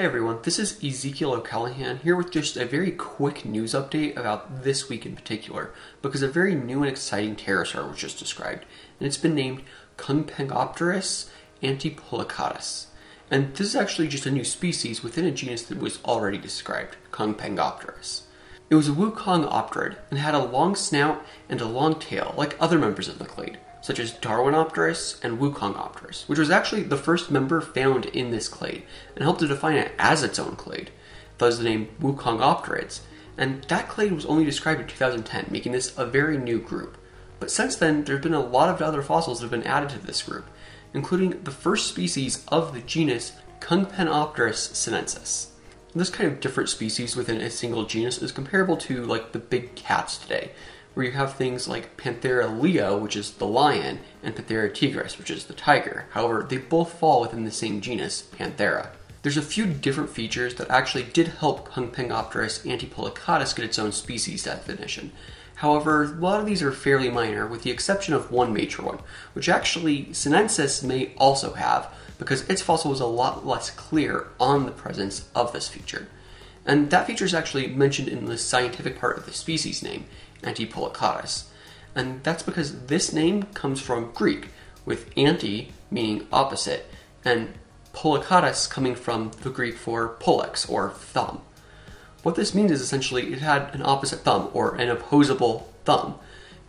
Hi everyone, this is Ezekiel O'Callaghan here with just a very quick news update about this week in particular, because a very new and exciting pterosaur was just described, and it's been named Kunpengopterus antipolicatus. And this is actually just a new species within a genus that was already described, Kunpengopterus. It was a Wukongopterid and had a long snout and a long tail like other members of the clade, such as Darwinopterus and Wukongopterus, which was actually the first member found in this clade and helped to define it as its own clade, thus the name Wukongopterids, and that clade was only described in 2010, making this a very new group. But since then, there have been a lot of other fossils that have been added to this group, including the first species of the genus Kunpengopterus sinensis. This kind of different species within a single genus is comparable to like the big cats today, where you have things like Panthera leo, which is the lion, and Panthera tigris, which is the tiger. However, they both fall within the same genus, Panthera. There's a few different features that actually did help Kunpengopterus antipolicatus get its own species definition. However, a lot of these are fairly minor, with the exception of one major one, which actually sinensis may also have, because its fossil was a lot less clear on the presence of this feature. And that feature is actually mentioned in the scientific part of the species name, Antipolicatus. And that's because this name comes from Greek, with anti meaning opposite, and policatus coming from the Greek for pollex, or thumb. What this means is essentially it had an opposite thumb, or an opposable thumb,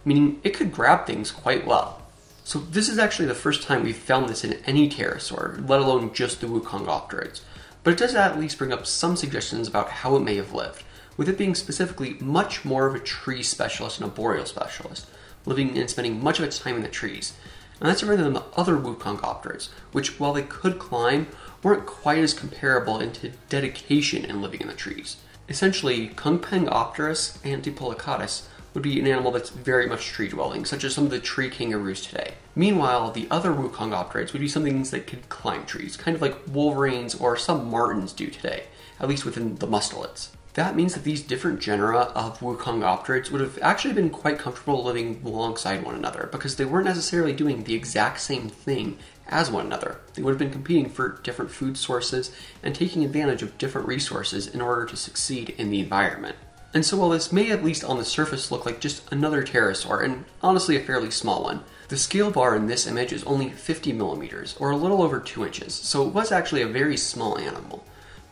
meaning it could grab things quite well. So this is actually the first time we've found this in any pterosaur, let alone just the Wukongopterids. But it does at least bring up some suggestions about how it may have lived, with it being specifically much more of a tree specialist and a boreal specialist, living and spending much of its time in the trees. And that's different than the other Wukongopterids, which, while they could climb, weren't quite as comparable into dedication in living in the trees. Essentially, Kunpengopterus antipolicatus would be an animal that's very much tree-dwelling, such as some of the tree kangaroos today. Meanwhile, the other Wukongopterids would be some things that could climb trees, kind of like wolverines or some martens do today, at least within the mustelids. That means that these different genera of Wukongopterids would have actually been quite comfortable living alongside one another, because they weren't necessarily doing the exact same thing as one another. They would have been competing for different food sources and taking advantage of different resources in order to succeed in the environment. And so while this may at least on the surface look like just another pterosaur, and honestly a fairly small one, the scale bar in this image is only 50 millimeters, or a little over 2 inches, so it was actually a very small animal.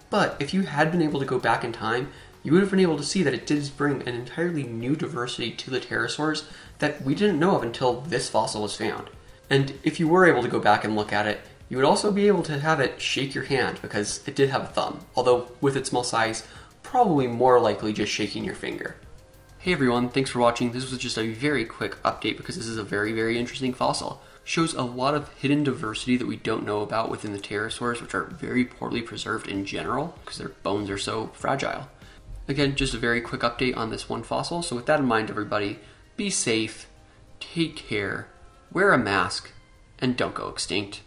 But if you had been able to go back in time, you would have been able to see that it did bring an entirely new diversity to the pterosaurs that we didn't know of until this fossil was found. And if you were able to go back and look at it, you would also be able to have it shake your hand, because it did have a thumb, although with its small size, probably more likely just shaking your finger. Hey everyone, thanks for watching. This was just a very quick update because this is a very interesting fossil. Shows a lot of hidden diversity that we don't know about within the pterosaurs, which are very poorly preserved in general because their bones are so fragile. Again, just a very quick update on this one fossil. So with that in mind, everybody, be safe, take care, wear a mask, and don't go extinct.